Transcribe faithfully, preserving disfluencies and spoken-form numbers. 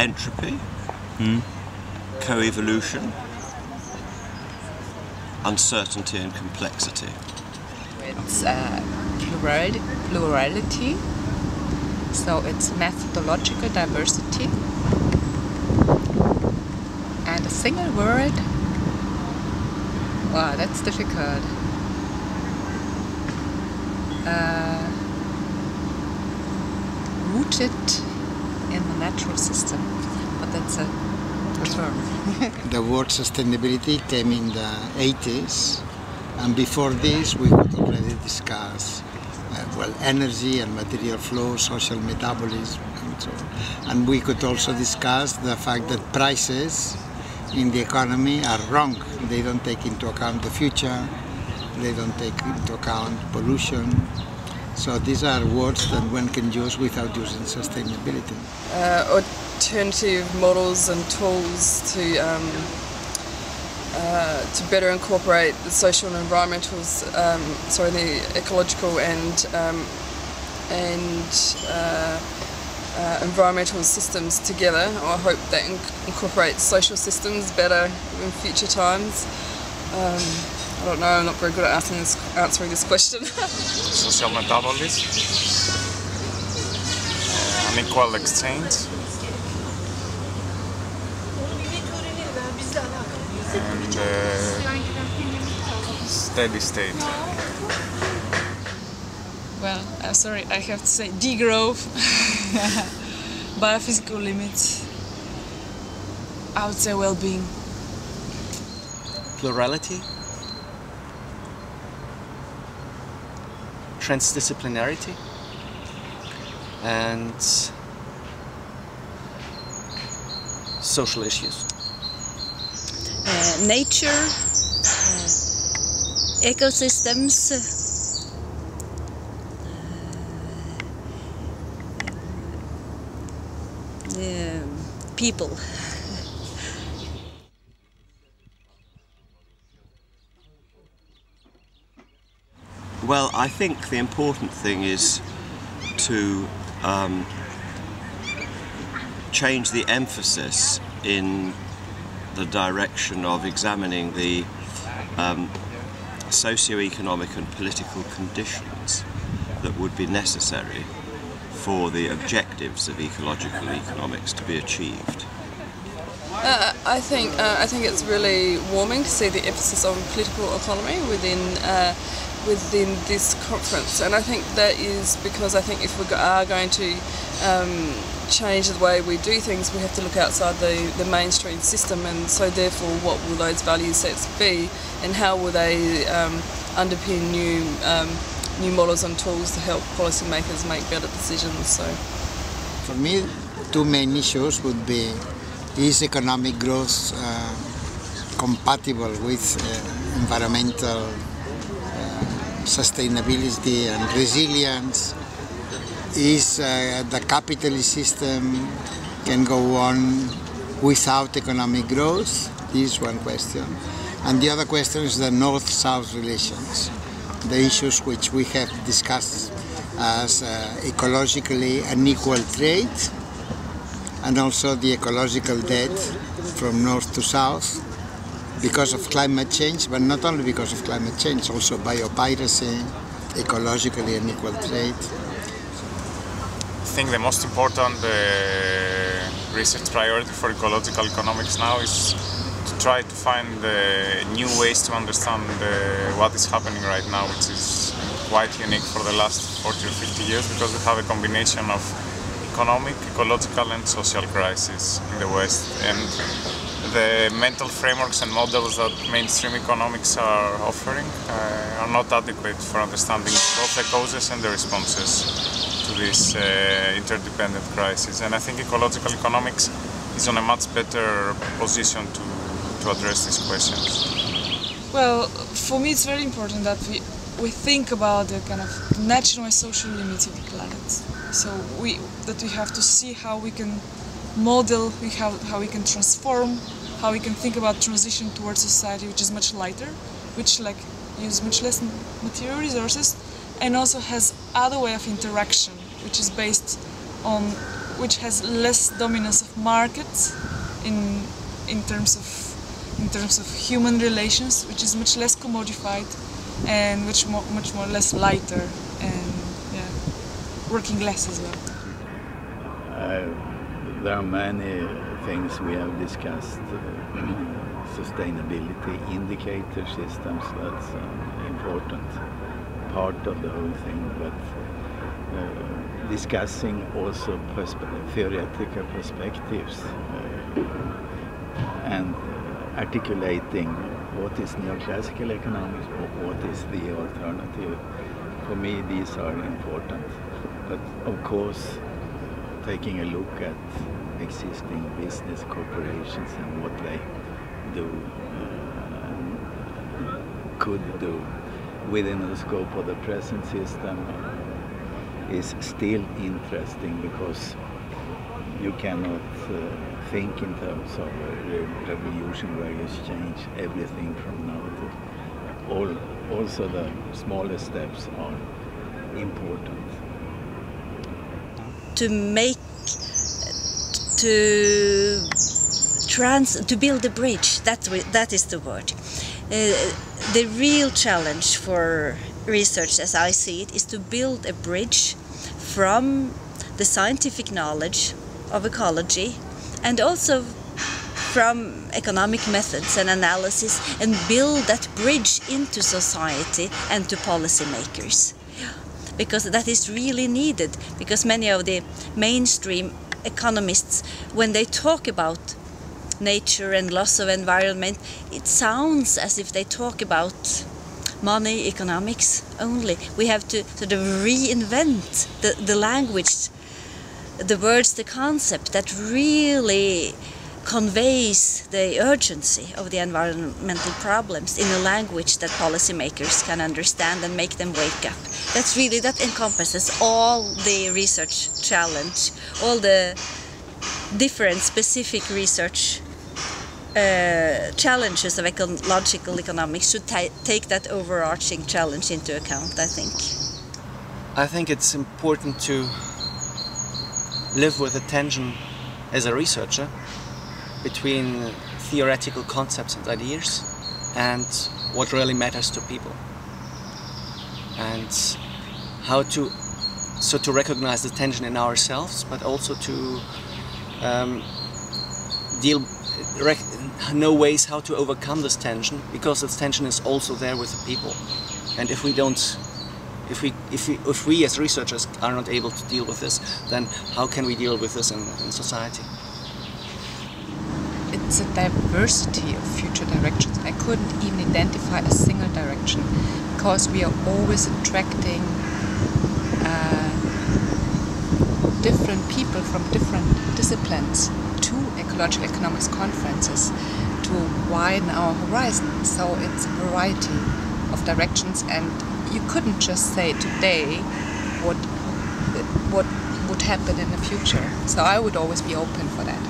entropy, mm. coevolution, uncertainty and complexity. It's uh, plural, plurality, so it's methodological diversity, and a single word, wow, that's difficult. Uh, rooted in the natural system, but that's a term. The word sustainability came in the eighties, and before this we could already discuss uh, well, energy and material flow, social metabolism, and so on. And we could also discuss the fact that prices in the economy are wrong. They don't take into account the future. They don't take into account pollution. So these are words that one can use without using sustainability. Uh, alternative models and tools to um, uh, to better incorporate the social and environmental, um, sorry, the ecological and um, and uh, uh, environmental systems together. I hope that inc incorporates social systems better in future times. Um, I don't know, I'm not very good at asking this, answering this question. Social metabolism, unequal exchange, and uh, steady state. Well, uh, sorry, I have to say degrowth, biophysical limits, I would say well-being. Plurality? Transdisciplinarity, and social issues. Uh, nature, uh, ecosystems, uh, uh, people. Well, I think the important thing is to um, change the emphasis in the direction of examining the um, socio-economic and political conditions that would be necessary for the objectives of ecological economics to be achieved. Uh, I think uh, I think it's really warming to see the emphasis on political economy within uh, within this conference, and I think that is because I think if we are going to um, change the way we do things, we have to look outside the, the mainstream system, and so therefore what will those value sets be, and how will they um, underpin new um, new models and tools to help policymakers make better decisions. So, for me, two main issues would be: is economic growth uh, compatible with uh, environmental uh, sustainability and resilience? Is uh, the capitalist system can go on without economic growth? This is one question. And the other question is the North-South relations, the issues which we have discussed as uh, ecologically unequal trade, and also the ecological debt from north to south because of climate change, but not only because of climate change, also biopiracy, ecologically unequal trade. I think the most important uh, research priority for ecological economics now is to try to find uh, new ways to understand uh, what is happening right now, which is quite unique for the last forty or fifty years, because we have a combination of economic, ecological and social crisis in the West, and the mental frameworks and models that mainstream economics are offering uh, are not adequate for understanding both the causes and the responses to this uh, interdependent crisis. And I think ecological economics is on a much better position to, to address these questions. Well, for me it's very important that we, we think about the kind of natural and social limits of the planet. So we, that we have to see how we can model, we have, how we can transform, how we can think about transition towards society which is much lighter, which like use much less material resources, and also has other way of interaction, which is based on which has less dominance of markets in in terms of in terms of human relations, which is much less commodified and which more, much more less lighter and yeah, working less as well. Uh, there are many things we have discussed. Sustainability indicator systems, that's an important part of the whole thing, but uh, discussing also perspe theoretical perspectives uh, and articulating what is neoclassical economics or what is the alternative. For me, these are important, but of course taking a look at existing business corporations and what they do, uh, could do within the scope of the present system is still interesting, because you cannot uh, think in terms of a revolution where you change everything from now to all. Also the smaller steps are important. To make, to Trans, to build a bridge, that, that is the word. Uh, the real challenge for research, as I see it, is to build a bridge from the scientific knowledge of ecology and also from economic methods and analysis, and build that bridge into society and to policymakers. Because that is really needed, because many of the mainstream economists, when they talk about nature and loss of environment, it sounds as if they talk about money, economics only. We have to sort of reinvent the, the language, the words, the concept that really conveys the urgency of the environmental problems in a language that policymakers can understand and make them wake up. That's really, that encompasses all the research challenge, all the different specific research uh, challenges of ecological economics should take that overarching challenge into account, I think. I think it's important to live with a tension as a researcher between theoretical concepts and ideas and what really matters to people. And how to, so to recognize the tension in ourselves, but also to Um, deal, rec know ways how to overcome this tension, because this tension is also there with the people. And if we don't, if we, if we, if we as researchers are not able to deal with this, then how can we deal with this in, in society? It's a diversity of future directions. I couldn't even identify a single direction, because we are always attracting uh, different people from different disciplines to ecological economics conferences to widen our horizon. So it's a variety of directions, and you couldn't just say today what what would happen in the future. So I would always be open for that.